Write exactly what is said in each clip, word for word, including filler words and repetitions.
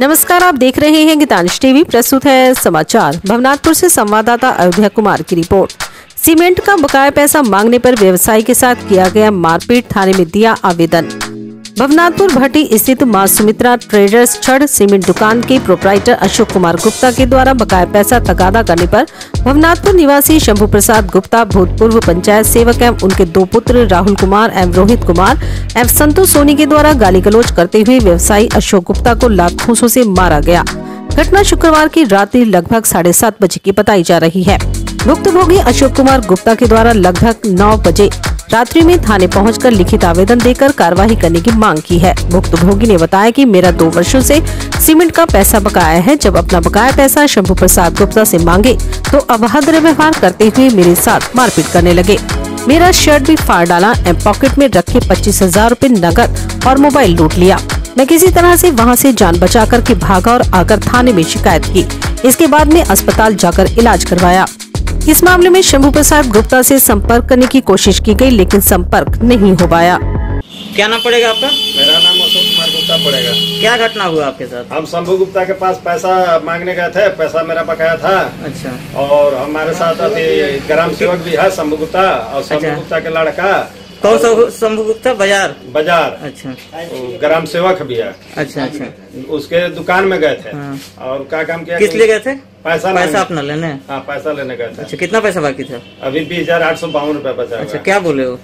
नमस्कार, आप देख रहे हैं गीतांश टीवी। प्रस्तुत है समाचार। भवनाथपुर से संवाददाता अयोध्या कुमार की रिपोर्ट। सीमेंट का बकाया पैसा मांगने पर व्यवसायी के साथ किया गया मारपीट, थाने में दिया आवेदन। भवनाथपुर भट्टी स्थित माँ सुमित्रा ट्रेडर्स छड़ सीमेंट दुकान के प्रोपराइटर अशोक कुमार गुप्ता के द्वारा बकाया पैसा तगादा करने पर भवनाथपुर निवासी शंभू प्रसाद गुप्ता, भूतपूर्व पंचायत सेवक एवं उनके दो पुत्र राहुल कुमार एवं रोहित कुमार एवं संतोष सोनी के द्वारा गाली गलौज करते हुए व्यवसायी अशोक गुप्ता को लातूसों से मारा गया। घटना शुक्रवार की रात लगभग साढ़े सात बजे की बताई जा रही है। भुक्तभोगी अशोक कुमार गुप्ता के द्वारा लगभग नौ बजे रात्रि में थाने पहुंचकर लिखित आवेदन देकर कार्रवाई करने की मांग की है। भुक्तभोगी ने बताया कि मेरा दो वर्षों से सीमेंट का पैसा बकाया है। जब अपना बकाया पैसा शंभू प्रसाद गुप्ता से मांगे तो अभद्र व्यवहार करते हुए मेरे साथ मारपीट करने लगे। मेरा शर्ट भी फाड़ डाला एवं पॉकेट में रखे पच्चीस हजार रूपए नकद और मोबाइल लूट लिया। मैं किसी तरह से वहां से जान बचा करके भागा और आकर थाने में शिकायत की। इसके बाद में अस्पताल जाकर इलाज करवाया। इस मामले में शंभू प्रसाद गुप्ता से संपर्क करने की कोशिश की गई, लेकिन संपर्क नहीं हो पाया। क्या नाम पड़ेगा आपका? मेरा नाम अशोक कुमार गुप्ता पड़ेगा। क्या घटना हुआ आपके साथ? हम शंभू गुप्ता के पास पैसा मांगने गए थे, पैसा मेरा बकाया था। अच्छा। और हमारे साथ अभी ग्राम सेवक भी है शंभू गुप्ता और शंभू गुप्ता के लड़का। कौन सा शंभू गुप्ता? बाजार बाजार। अच्छा। ग्राम सेवक भी है। अच्छा अच्छा। उसके दुकान में गए थे और क्या काम किया? किस लिए गए थे? पैसा पैसा अपना लेने। हाँ, पैसा लेने गए थे। अच्छा, कितना पैसा बाकी था? अभी बीस हजार आठ सौ बावन रूपया बचा। अच्छा, क्या बोले वो?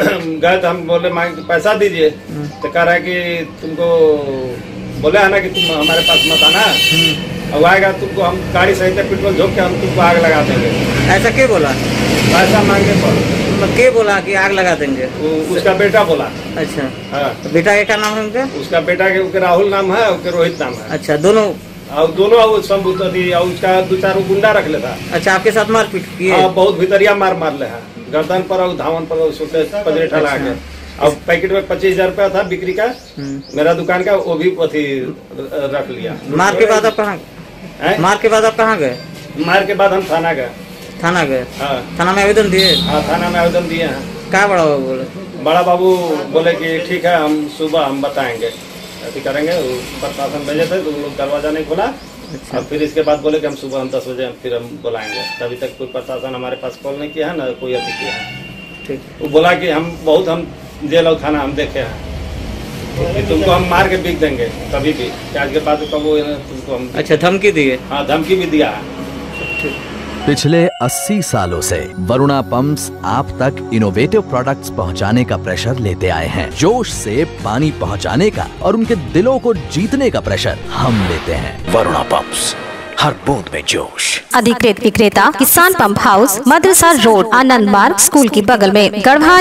गए तो हम बोले मांग पैसा दीजिए, तो कह रहा है कि तुमको बोले है ना कि तुम हमारे पास मत आना, अब आएगा तुमको हम गाड़ी सहित पेट्रोल झोंक के हम तुमको आग लगा देंगे। ऐसा क्या बोला? पैसा मांगे पर के बोला कि आग लगा देंगे। उसका बेटा बोला। अच्छा। हाँ। तो बेटा का क्या नाम है उनका? उसका बेटा के राहुल नाम है, उसके रोहित नाम है। अच्छा, दोनों और दोनों और उसका दो चार गुंडा रख लेता। अच्छा, आपके साथ मारपीट किए? बहुत भीतरिया मार मार ले है, गर्दन पर और धावन पर पजरेठा लगा के। अब पैकेट में पच्चीस हजार रूपया था बिक्री का, मेरा दुकान का, वो भी अथी रख लिया। मार के बाद आप कहाँ मार के बाद आप कहाँ गए? मार के बाद हम थाना गए। थाना गए? हाँ। थाना में आवेदन दिए? हाँ, थाना में आवेदन दिए हैं। क्या बड़ा बाबू बोले? बड़ा बाबू बोले कि ठीक है, हम सुबह हम बताएंगे, ऐसे करेंगे। प्रशासन भेजे थे तो लोग दरवाजा नहीं खोला। अच्छा। अब फिर इसके बाद बोले कि हम सुबह हम दस बजे फिर हम बुलाएंगे। अभी तक कोई प्रशासन हमारे पास कॉल नहीं किया है, ना कोई अभी किया है। ठीक। वो बोला कि हम बहुत हम जेल और थाना हम देखे हैं, तुमको हम मार के बिक देंगे कभी भी, आज के बाद कब तुमको हम। अच्छा, धमकी दिए? हाँ, धमकी भी दिया है। पिछले अस्सी सालों से वरुणा पंप्स आप तक इनोवेटिव प्रोडक्ट्स पहुंचाने का प्रेशर लेते आए हैं। जोश से पानी पहुंचाने का और उनके दिलों को जीतने का प्रेशर हम लेते हैं। वरुणा पंप्स, हर बूंद में जोश। अधिकृत विक्रेता किसान पंप हाउस, मदरसा रोड, आनंद मार्ग, स्कूल के बगल में, गढ़वा,